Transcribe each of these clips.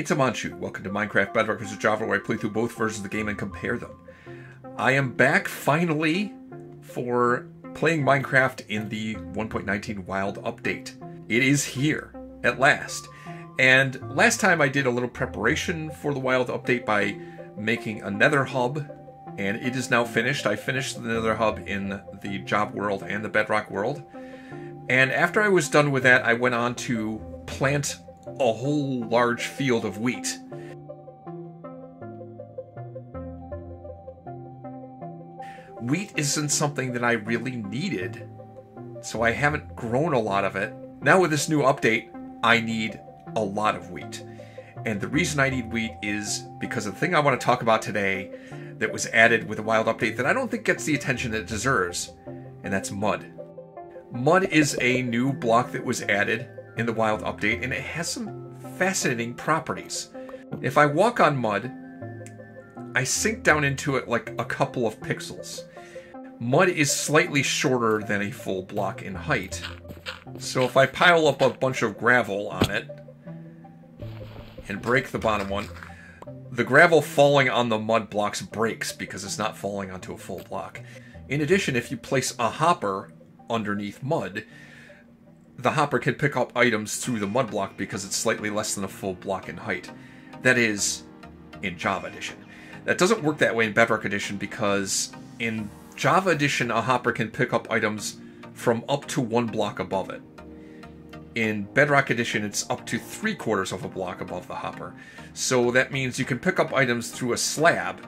It's Amanchu. Welcome to Minecraft Bedrock vs. Java, where I play through both versions of the game and compare them. I am back, finally, for playing Minecraft in the 1.19 Wild Update. It is here, at last. And last time I did a little preparation for the Wild Update by making a Nether hub, and it is now finished. I finished the Nether hub in the Java world and the Bedrock world. And after I was done with that, I went on to plant a whole large field of wheat. Wheat isn't something that I really needed, so I haven't grown a lot of it. Now with this new update, I need a lot of wheat. And the reason I need wheat is because of the thing I want to talk about today that was added with the Wild Update that I don't think gets the attention that it deserves, and that's mud. Mud is a new block that was added in the Wild Update, and it has some fascinating properties. If I walk on mud, I sink down into it like a couple of pixels. Mud is slightly shorter than a full block in height, so if I pile up a bunch of gravel on it and break the bottom one, the gravel falling on the mud blocks breaks because it's not falling onto a full block. In addition, if you place a hopper underneath mud, the hopper can pick up items through the mud block because it's slightly less than a full block in height. That is in Java Edition. That doesn't work that way in Bedrock Edition because in Java Edition, a hopper can pick up items from up to one block above it. In Bedrock Edition, it's up to 3/4 of a block above the hopper. So that means you can pick up items through a slab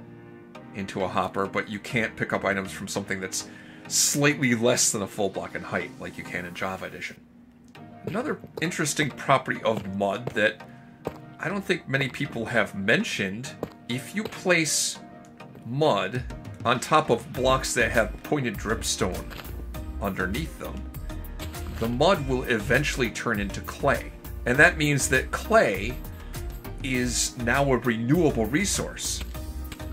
into a hopper, but you can't pick up items from something that's slightly less than a full block in height like you can in Java Edition. Another interesting property of mud that I don't think many people have mentioned, if you place mud on top of blocks that have pointed dripstone underneath them, the mud will eventually turn into clay. And that means that clay is now a renewable resource.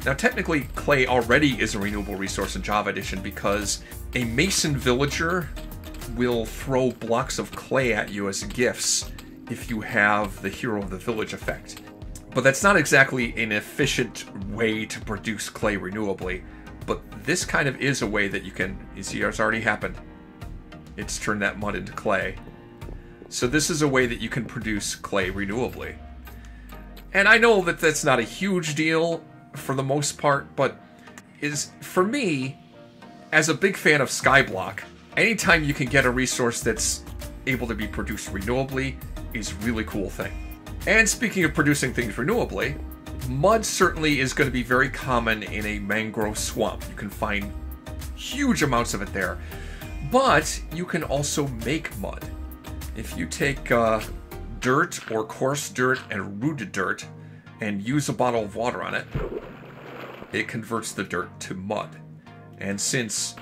Now technically, clay already is a renewable resource in Java Edition because a mason villager will throw blocks of clay at you as gifts if you have the hero of the village effect. But that's not exactly an efficient way to produce clay renewably, but this kind of is a way that you can, you see it's already happened. It's turned that mud into clay. So this is a way that you can produce clay renewably. And I know that that's not a huge deal for the most part, but is for me, as a big fan of Skyblock, anytime you can get a resource that's able to be produced renewably is a really cool thing. And speaking of producing things renewably, mud certainly is going to be very common in a mangrove swamp. You can find huge amounts of it there, but you can also make mud. If you take dirt or coarse dirt and rooted dirt and use a bottle of water on it, it converts the dirt to mud. And since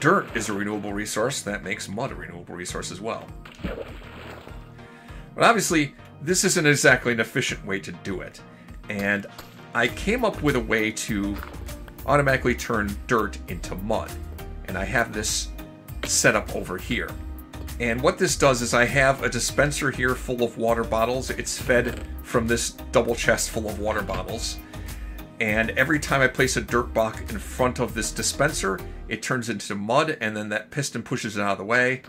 dirt is a renewable resource, that makes mud a renewable resource as well. But obviously, this isn't exactly an efficient way to do it. And I came up with a way to automatically turn dirt into mud. And I have this set up over here. And what this does is I have a dispenser here full of water bottles. It's fed from this double chest full of water bottles. And every time I place a dirt block in front of this dispenser, it turns into mud, and then that piston pushes it out of the way.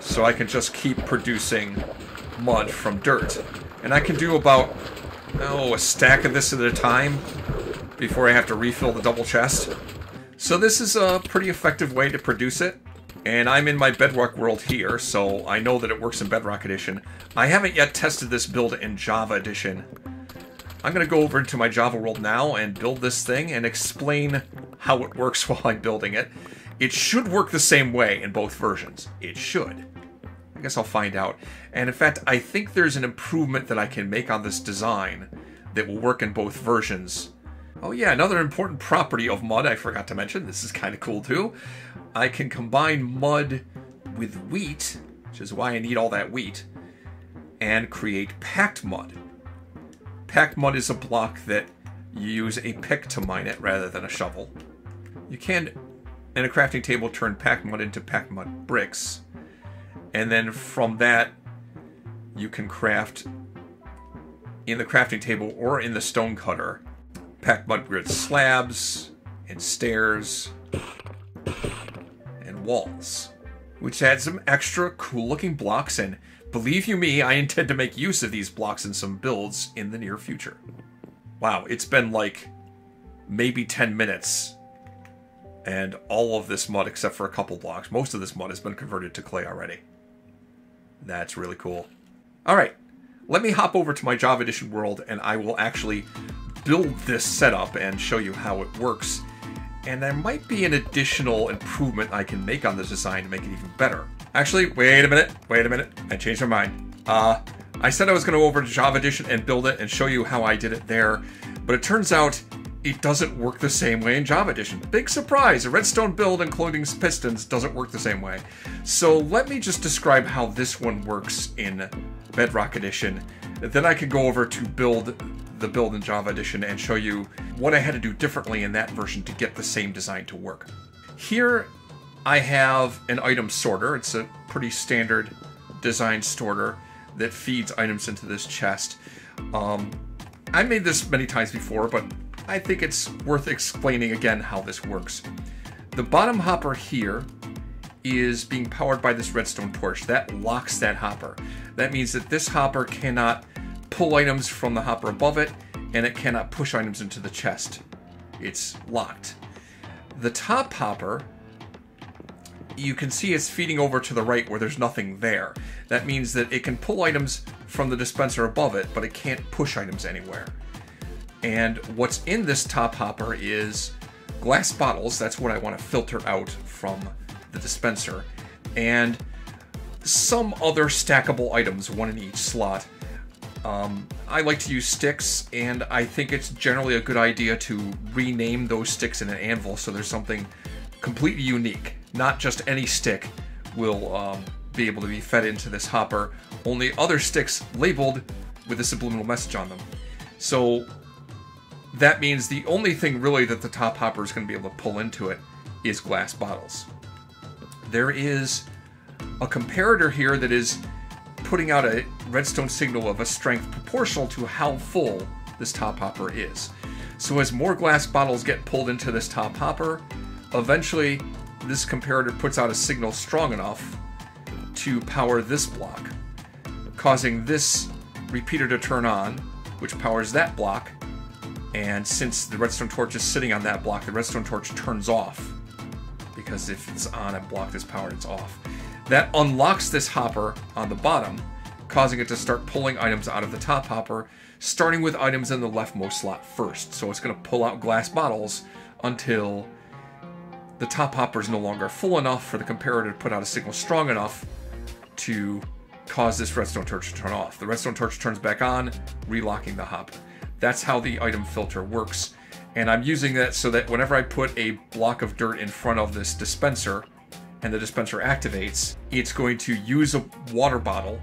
So I can just keep producing mud from dirt. And I can do about, a stack of this at a time before I have to refill the double chest. So this is a pretty effective way to produce it. And I'm in my Bedrock world here, so I know that it works in Bedrock Edition. I haven't yet tested this build in Java Edition. I'm going to go over into my Java world now and build this thing and explain how it works while I'm building it. It should work the same way in both versions. It should. I guess I'll find out. And in fact, I think there's an improvement that I can make on this design that will work in both versions. Oh yeah, another important property of mud I forgot to mention. This is kind of cool too. I can combine mud with wheat, which is why I need all that wheat, and create packed mud. Packed mud is a block that you use a pick to mine it rather than a shovel. You can, in a crafting table, turn packed mud into packed mud bricks. And then from that, you can craft in the crafting table or in the stone cutter. Packed mud grit slabs and stairs and walls, which had some extra cool looking blocks, and believe you me, I intend to make use of these blocks in some builds in the near future. Wow, it's been like maybe 10 minutes and all of this mud except for a couple blocks. Most of this mud has been converted to clay already. That's really cool. All right, let me hop over to my Java Edition world and I will actually build this setup and show you how it works. And there might be an additional improvement I can make on this design to make it even better. Actually, wait a minute, I changed my mind. I said I was gonna go over to Java Edition and build it and show you how I did it there, but it turns out it doesn't work the same way in Java Edition. Big surprise, a redstone build including pistons doesn't work the same way. So let me just describe how this one works in Bedrock Edition. Then I could go over to build the build in Java Edition and show you what I had to do differently in that version to get the same design to work. Here I have an item sorter. It's a pretty standard design sorter that feeds items into this chest. I made this many times before, but I think it's worth explaining again how this works. The bottom hopper here is being powered by this redstone torch. That locks that hopper. That means that this hopper cannot pull items from the hopper above it, and it cannot push items into the chest. It's locked. The top hopper, you can see it's feeding over to the right where there's nothing there. That means that it can pull items from the dispenser above it, but it can't push items anywhere. And what's in this top hopper is glass bottles. That's what I want to filter out from the dispenser. And some other stackable items, one in each slot. I like to use sticks, and I think it's generally a good idea to rename those sticks in an anvil so there's something completely unique. Not just any stick will be able to be fed into this hopper, only other sticks labeled with a subliminal message on them. So that means the only thing really that the top hopper is going to be able to pull into it is glass bottles. There is a comparator here that is putting out a redstone signal of a strength proportional to how full this top hopper is. So as more glass bottles get pulled into this top hopper, eventually this comparator puts out a signal strong enough to power this block, causing this repeater to turn on, which powers that block. And since the redstone torch is sitting on that block, the redstone torch turns off, because if it's on a block that's powered, it's off. That unlocks this hopper on the bottom, causing it to start pulling items out of the top hopper, starting with items in the leftmost slot first. So it's going to pull out glass bottles until the top hopper is no longer full enough for the comparator to put out a signal strong enough to cause this redstone torch to turn off. The redstone torch turns back on, relocking the hopper. That's how the item filter works. And I'm using that so that whenever I put a block of dirt in front of this dispenser, and the dispenser activates, it's going to use a water bottle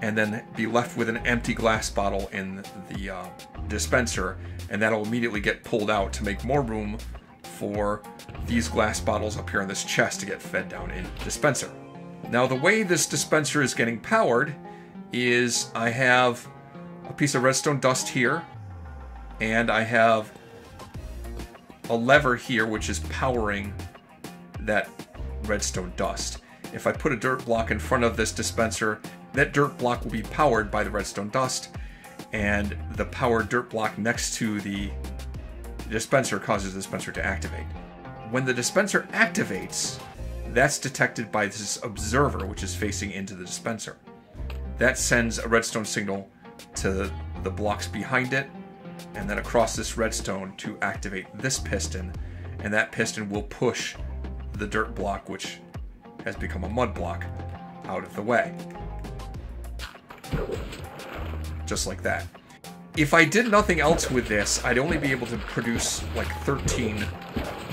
and then be left with an empty glass bottle in the dispenser, and that'll immediately get pulled out to make more room for these glass bottles up here in this chest to get fed down in the dispenser. Now the way this dispenser is getting powered is I have a piece of redstone dust here, and I have a lever here which is powering that redstone dust. If I put a dirt block in front of this dispenser, that dirt block will be powered by the redstone dust, and the powered dirt block next to the dispenser causes the dispenser to activate. When the dispenser activates, that's detected by this observer, which is facing into the dispenser. That sends a redstone signal to the blocks behind it, and then across this redstone to activate this piston, and that piston will push the dirt block, which has become a mud block, out of the way. Just like that. If I did nothing else with this, I'd only be able to produce like 13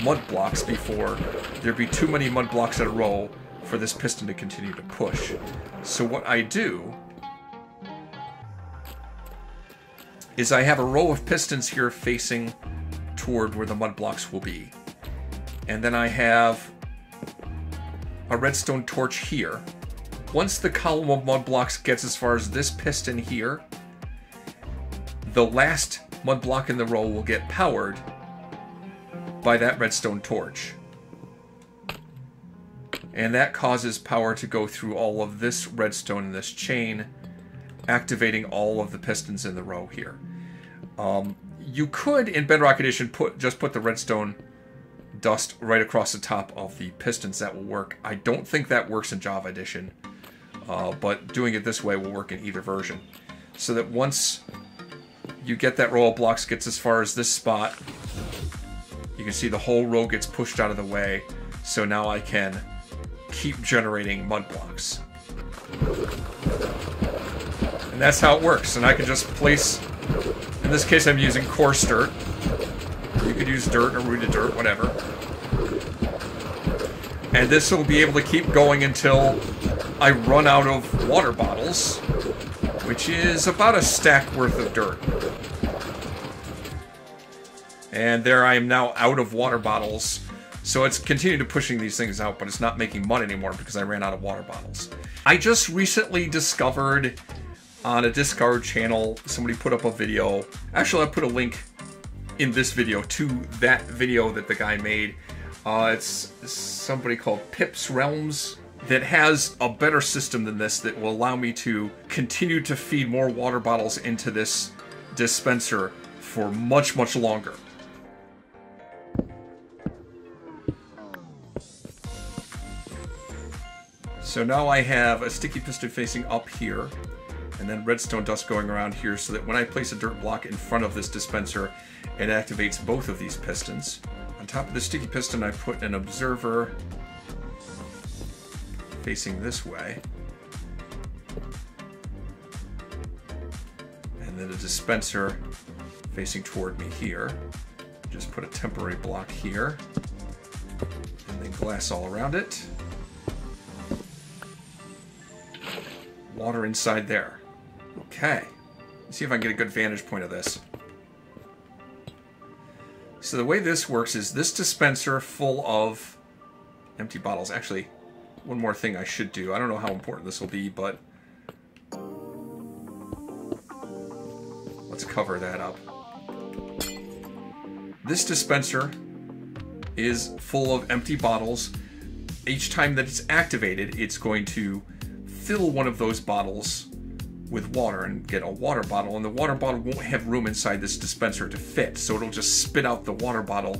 mud blocks before there'd be too many mud blocks in a row for this piston to continue to push. So what I do is I have a row of pistons here facing toward where the mud blocks will be. And then I have a redstone torch here. Once the column of mud blocks gets as far as this piston here, the last one block in the row will get powered by that redstone torch. And that causes power to go through all of this redstone in this chain, activating all of the pistons in the row here. You could, in Bedrock Edition, just put the redstone dust right across the top of the pistons. That will work. I don't think that works in Java Edition, but doing it this way will work in either version. So that once you get that row of blocks gets as far as this spot, you can see the whole row gets pushed out of the way. So now I can keep generating mud blocks. And that's how it works. And I can just place, in this case I'm using coarse dirt. You could use dirt or rooted dirt, whatever. And this will be able to keep going until I run out of water bottles, which is about a stack worth of dirt. And there I am now out of water bottles. So it's continued to pushing these things out, but it's not making mud anymore because I ran out of water bottles. I just recently discovered on a Discord channel, somebody put up a video. Actually, I put a link in this video to that video that the guy made. It's somebody called PipsRealms that has a better system than this that will allow me to continue to feed more water bottles into this dispenser for much, much longer. So now I have a sticky piston facing up here, and then redstone dust going around here so that when I place a dirt block in front of this dispenser, it activates both of these pistons. On top of the sticky piston, I put an observer facing this way, and then a dispenser facing toward me here. Just put a temporary block here, and then glass all around it. Water inside there. Okay. Let's see if I can get a good vantage point of this. So the way this works is this dispenser full of empty bottles. Actually, one more thing I should do. I don't know how important this will be, but let's cover that up. This dispenser is full of empty bottles. Each time that it's activated, it's going to fill one of those bottles with water and get a water bottle, and the water bottle won't have room inside this dispenser to fit, so it'll just spit out the water bottle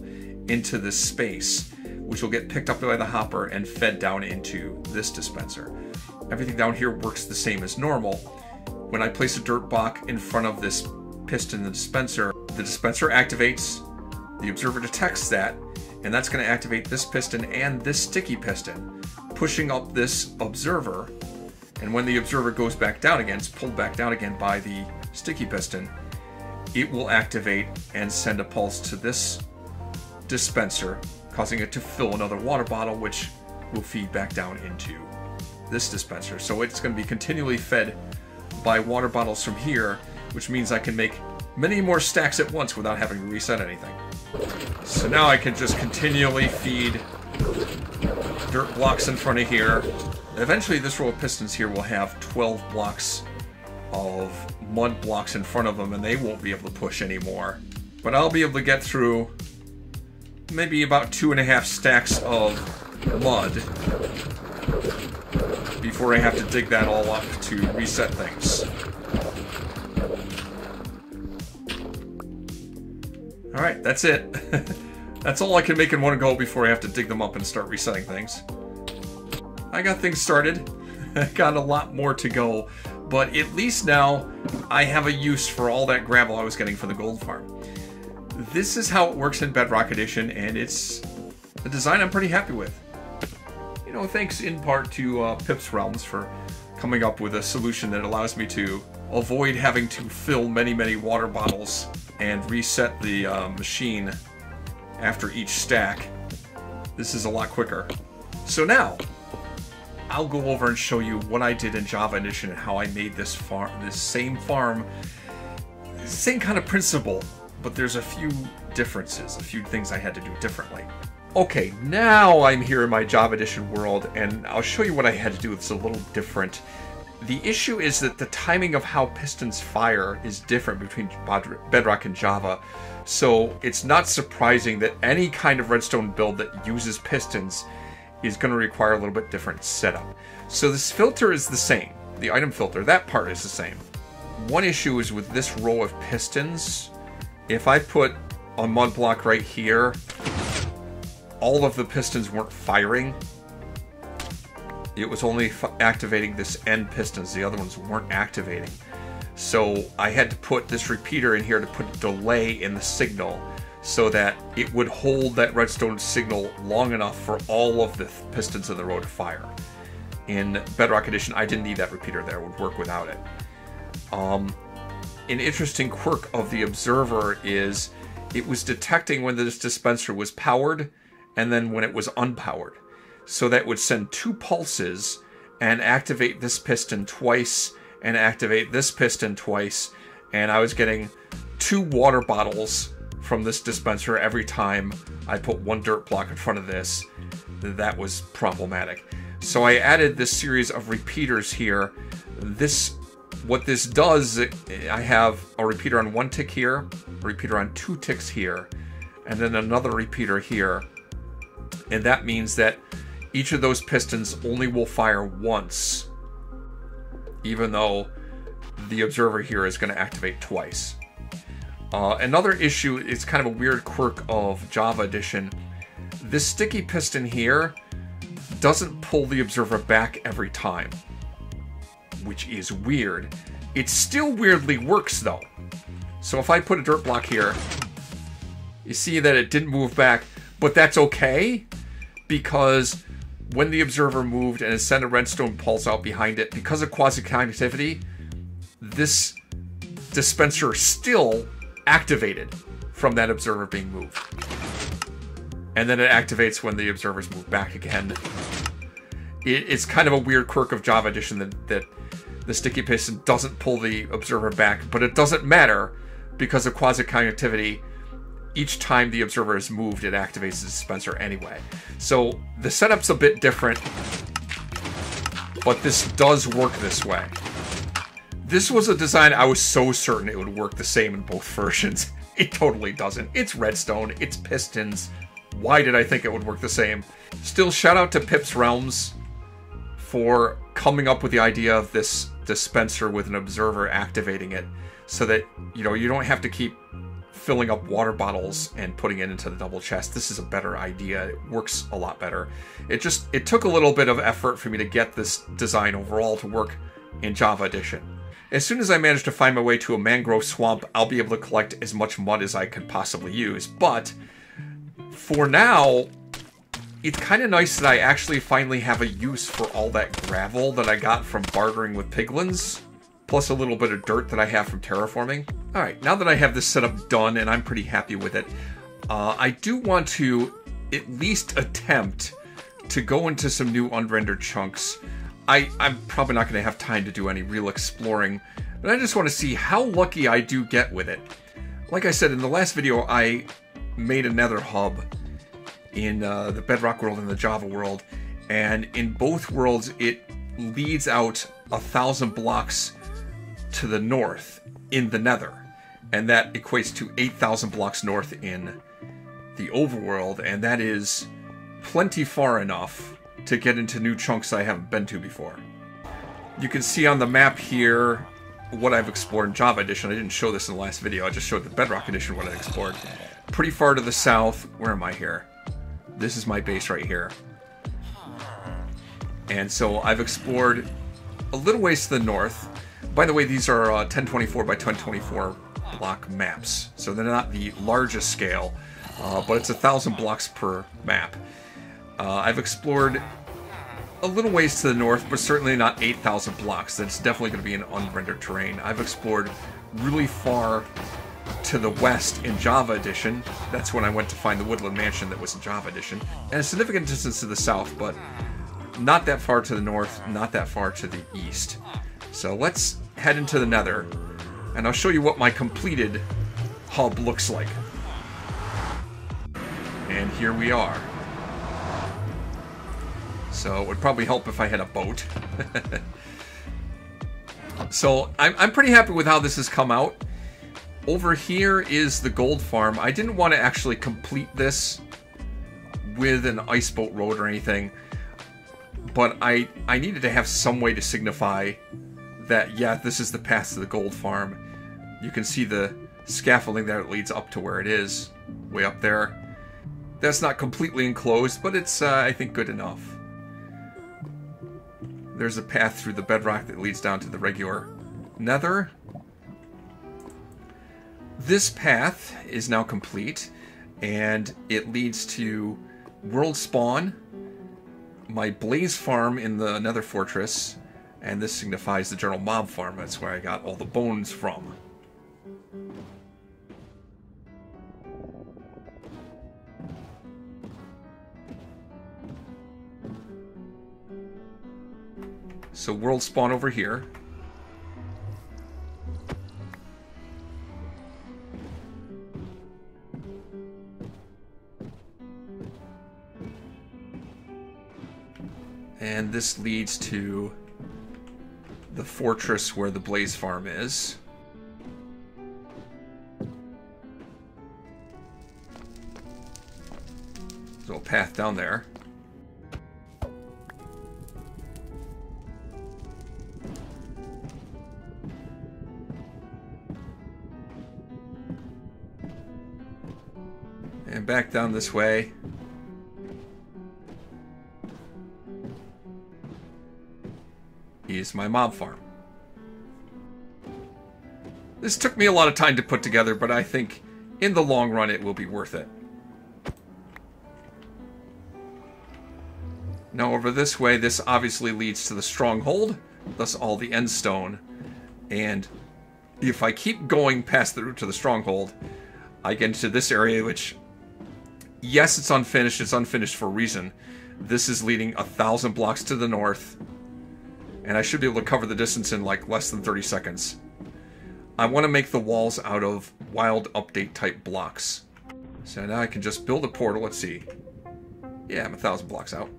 into this space, which will get picked up by the hopper and fed down into this dispenser. Everything down here works the same as normal. When I place a dirt block in front of this piston in the dispenser activates, the observer detects that, and that's going to activate this piston and this sticky piston, pushing up this observer. And when the observer goes back down again, it's pulled back down again by the sticky piston, it will activate and send a pulse to this dispenser, causing it to fill another water bottle, which will feed back down into this dispenser. So it's going to be continually fed by water bottles from here, which means I can make many more stacks at once without having to reset anything. So now I can just continually feed dirt blocks in front of here. Eventually this row of pistons here will have 12 blocks of mud blocks in front of them, and they won't be able to push anymore. But I'll be able to get through maybe about 2.5 stacks of mud before I have to dig that all up to reset things. Alright, that's it. That's all I can make in one go before I have to dig them up and start resetting things. I got things started. I got a lot more to go, but at least now I have a use for all that gravel I was getting for the gold farm. This is how it works in Bedrock Edition, and it's a design I'm pretty happy with. You know, thanks in part to PipsRealms for coming up with a solution that allows me to avoid having to fill many, many water bottles and reset the machine after each stack. This is a lot quicker. So now, I'll go over and show you what I did in Java Edition and how I made this farm, this same farm, same kind of principle, but there's a few differences, a few things I had to do differently. Okay, now I'm here in my Java Edition world, and I'll show you what I had to do that's a little different The issue is that the timing of how pistons fire is different between Bedrock and Java, so it's not surprising that any kind of redstone build that uses pistons is going to require a little bit different setup. So this filter is the same, the item filter, that part is the same. One issue is with this row of pistons, if I put a mud block right here, all of the pistons weren't firing. It was only activating this end pistons, the other ones weren't activating. So I had to put this repeater in here to put a delay in the signal so that it would hold that redstone signal long enough for all of the pistons in the row to fire. In Bedrock Edition, I didn't need that repeater there, it would work without it. An interesting quirk of the observer is it was detecting when this dispenser was powered and then when it was unpowered. So that would send two pulses and activate this piston twice and activate this piston twice. And I was getting 2 water bottles from this dispenser every time I put one dirt block in front of this. That was problematic. So I added this series of repeaters here. What this does, I have a repeater on 1 tick here, a repeater on 2 ticks here, and then another repeater here. And that means that each of those pistons only will fire once, even though the observer here is going to activate twice. Another issue is kind of a weird quirk of Java Edition. This sticky piston here doesn't pull the observer back every time, which is weird. It still weirdly works though. So if I put a dirt block here, you see that it didn't move back, but that's okay because when the observer moved and it sent a redstone pulse out behind it, because of quasi-connectivity, this dispenser still activated from that observer being moved. And then it activates when the observers move back again. It's kind of a weird quirk of Java Edition that the sticky piston doesn't pull the observer back, but it doesn't matter because of quasi-connectivity. Each time the observer is moved, it activates the dispenser anyway. So the setup's a bit different, but this does work this way. This was a design I was so certain it would work the same in both versions. It totally doesn't. It's redstone, it's pistons. Why did I think it would work the same? Still, shout out to PipsRealms for coming up with the idea of this dispenser with an observer activating it so that, you don't have to keep filling up water bottles and putting it into the double chest. This is a better idea. It works a lot better. It took a little bit of effort for me to get this design overall to work in Java Edition. As soon as I manage to find my way to a mangrove swamp, I'll be able to collect as much mud as I could possibly use. But for now, it's kind of nice that I actually finally have a use for all that gravel that I got from bartering with piglins, plus a little bit of dirt that I have from terraforming. All right, now that I have this setup done and I'm pretty happy with it, I do want to at least attempt to go into some new unrendered chunks. I'm probably not gonna have time to do any real exploring, but I just wanna see how lucky I do get with it. Like I said, in the last video, I made a Nether hub in the Bedrock world and the Java world, and in both worlds, it leads out 1,000 blocks to the north in the Nether, and that equates to 8,000 blocks north in the overworld, and that is plenty far enough to get into new chunks I haven't been to before. You can see on the map here what I've explored in Java Edition. I didn't show this in the last video, I just showed the Bedrock Edition what I explored. Pretty far to the south, where am I here? This is my base right here. And so I've explored a little ways to the north. By the way, these are 1024 by 1024 block maps, so they're not the largest scale, but it's 1,000 blocks per map. I've explored a little ways to the north, but certainly not 8,000 blocks. That's definitely going to be an unrendered terrain. I've explored really far to the west in Java Edition. That's when I went to find the Woodland Mansion that was in Java Edition. And a significant distance to the south, but not that far to the north, not that far to the east. So let's head into the Nether, and I'll show you what my completed hub looks like. And here we are. So it would probably help if I had a boat. So I'm pretty happy with how this has come out. Over here is the gold farm. I didn't want to actually complete this with an ice boat road or anything, but I needed to have some way to signify that, yeah, this is the path to the gold farm. You can see the scaffolding that it leads up to where it is, way up there. That's not completely enclosed, but it's, I think, good enough. There's a path through the bedrock that leads down to the regular Nether. This path is now complete, and it leads to World Spawn, my Blaze Farm in the Nether Fortress, and this signifies the General Mob Farm. That's where I got all the bones from. So World Spawn over here. And this leads to the fortress where the Blaze Farm is. There's a path down there. And back down this way. Is my mob farm. This took me a lot of time to put together, but I think in the long run it will be worth it. Now over this way, this obviously leads to the stronghold, thus all the end stone. And if I keep going past the route to the stronghold, I get into this area which, yes, it's unfinished for a reason. This is leading 1,000 blocks to the north, and I should be able to cover the distance in like less than 30 seconds. I want to make the walls out of Wild Update type blocks. So now I can just build a portal. Let's see. Yeah, I'm 1,000 blocks out.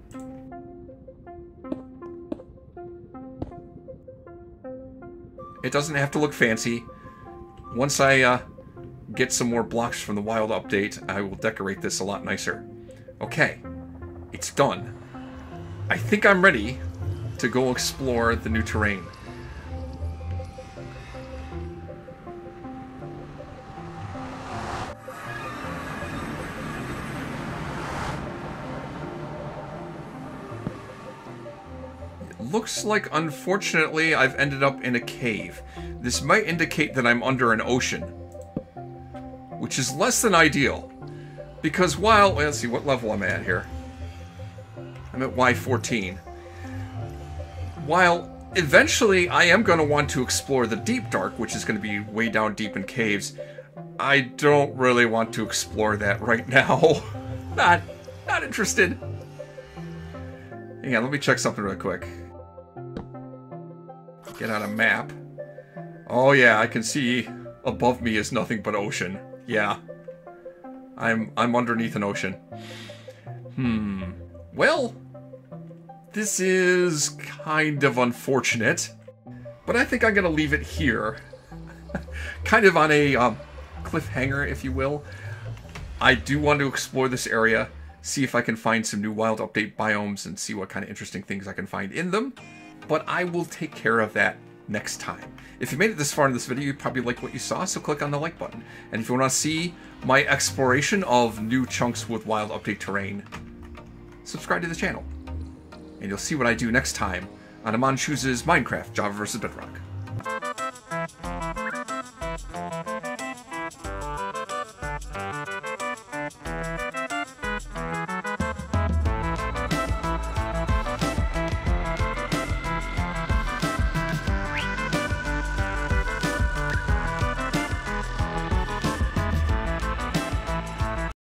It doesn't have to look fancy. Once I get some more blocks from the Wild Update, I will decorate this a lot nicer. Okay, it's done. I think I'm ready to go explore the new terrain. It looks like, unfortunately, I've ended up in a cave. This might indicate that I'm under an ocean, which is less than ideal, because while, let's see, what level am I at here? I'm at Y14. While eventually I am going to want to explore the deep dark, which is going to be way down deep in caves, I don't really want to explore that right now. Not interested. Hang on, let me check something real quick. Get out a map. Oh yeah, I can see above me is nothing but ocean. Yeah. I'm underneath an ocean. Well, this is kind of unfortunate, but I think I'm going to leave it here. Kind of on a cliffhanger, if you will. I do want to explore this area, see if I can find some new Wild Update biomes and see what kind of interesting things I can find in them, but I will take care of that next time. If you made it this far in this video, you probably liked what you saw, so click on the like button. And if you want to see my exploration of new chunks with Wild Update terrain, subscribe to the channel. And you'll see what I do next time on Amanchu's Minecraft Java vs. Bedrock.